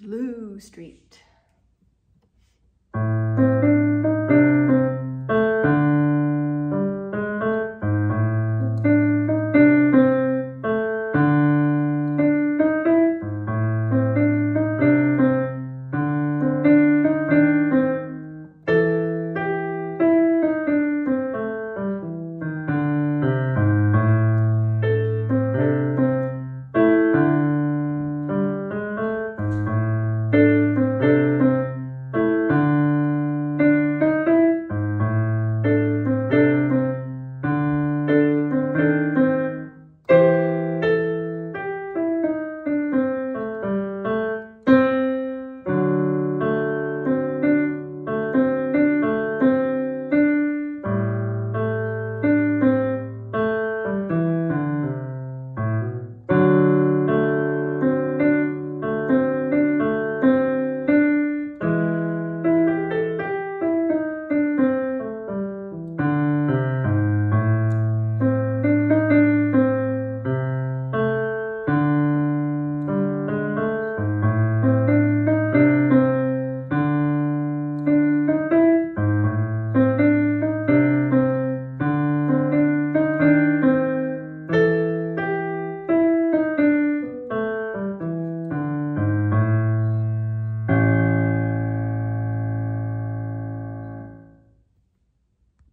Blue Street.